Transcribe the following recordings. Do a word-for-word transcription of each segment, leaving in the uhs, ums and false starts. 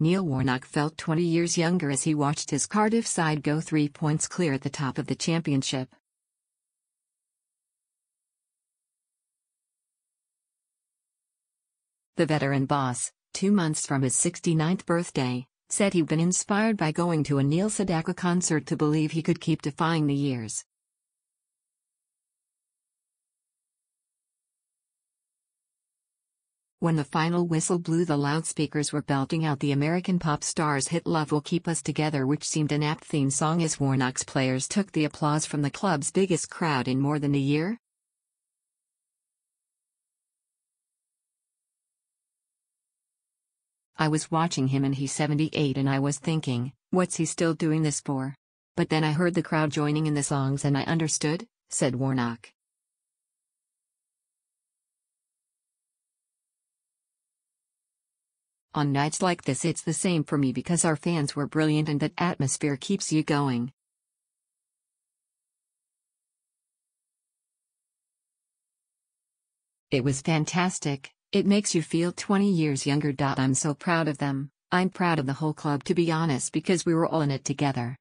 Neil Warnock felt twenty years younger as he watched his Cardiff side go three points clear at the top of the Championship. The veteran boss, two months from his sixty-ninth birthday, said he'd been inspired by going to a Neil Sedaka concert to believe he could keep defying the years. When the final whistle blew, the loudspeakers were belting out the American pop star's hit "Love Will Keep Us Together," which seemed an apt theme song as Warnock's players took the applause from the club's biggest crowd in more than a year. I was watching him and he's seventy-eight and I was thinking, what's he still doing this for? But then I heard the crowd joining in the songs and I understood, said Warnock. On nights like this it's the same for me because our fans were brilliant and that atmosphere keeps you going. It was fantastic. It makes you feel twenty years younger. I'm so proud of them. I'm proud of the whole club, to be honest, because we were all in it together.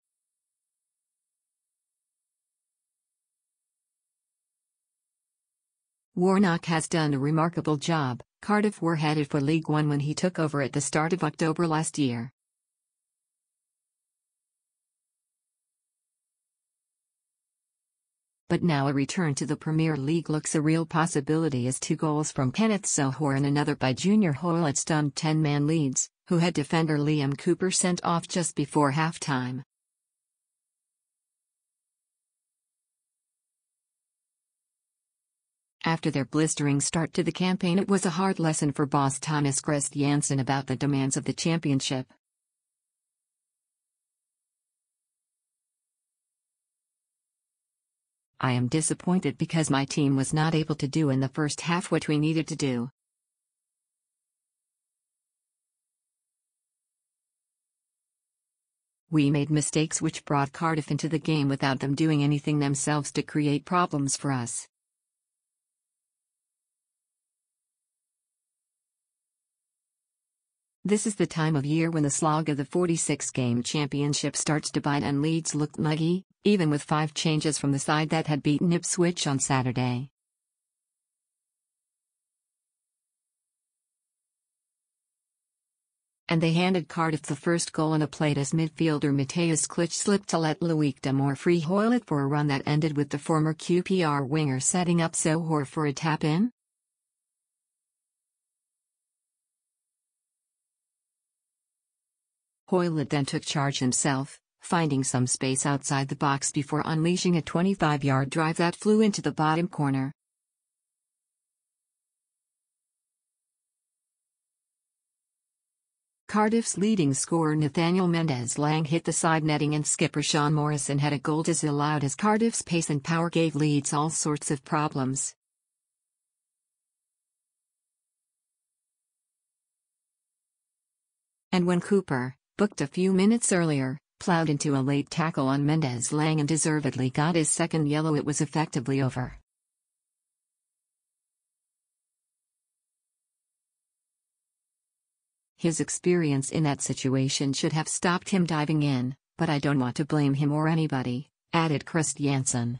Warnock has done a remarkable job. Cardiff were headed for League One when he took over at the start of October last year. But now a return to the Premier League looks a real possibility as two goals from Kenneth Zohore and another by Junior Hoilett stunned ten-man Leeds, who had defender Liam Cooper sent off just before half-time. After their blistering start to the campaign, it was a hard lesson for boss Thomas Christiansen about the demands of the Championship. I am disappointed because my team was not able to do in the first half what we needed to do. We made mistakes which brought Cardiff into the game without them doing anything themselves to create problems for us. This is the time of year when the slog of the forty-six game Championship starts to bite, and Leeds looked muggy, even with five changes from the side that had beaten Ipswich on Saturday. And they handed Cardiff the first goal on a plate as midfielder Mateus Klich slipped to let Loic Damour free Hoilett for a run that ended with the former Q P R winger setting up Zohore for a tap-in. Hoilett then took charge himself, finding some space outside the box before unleashing a twenty-five yard drive that flew into the bottom corner. Cardiff's leading scorer Nathaniel Mendez-Laing hit the side netting, and skipper Sean Morrison had a goal disallowed as Cardiff's pace and power gave Leeds all sorts of problems. And when Cooper, booked a few minutes earlier, ploughed into a late tackle on Mendez-Laing and deservedly got his second yellow, it was effectively over. His experience in that situation should have stopped him diving in, but I don't want to blame him or anybody, added Christiansen.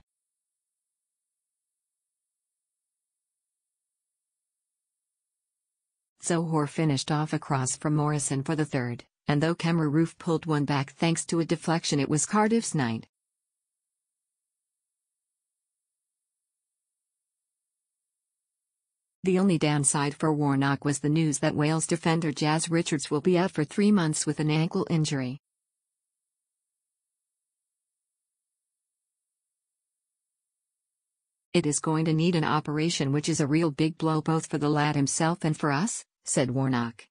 Zohore finished off a cross from Morrison for the third, and though Kemar Roof pulled one back thanks to a deflection, it was Cardiff's night. The only downside for Warnock was the news that Wales defender Jazz Richards will be out for three months with an ankle injury. It is going to need an operation, which is a real big blow both for the lad himself and for us, said Warnock.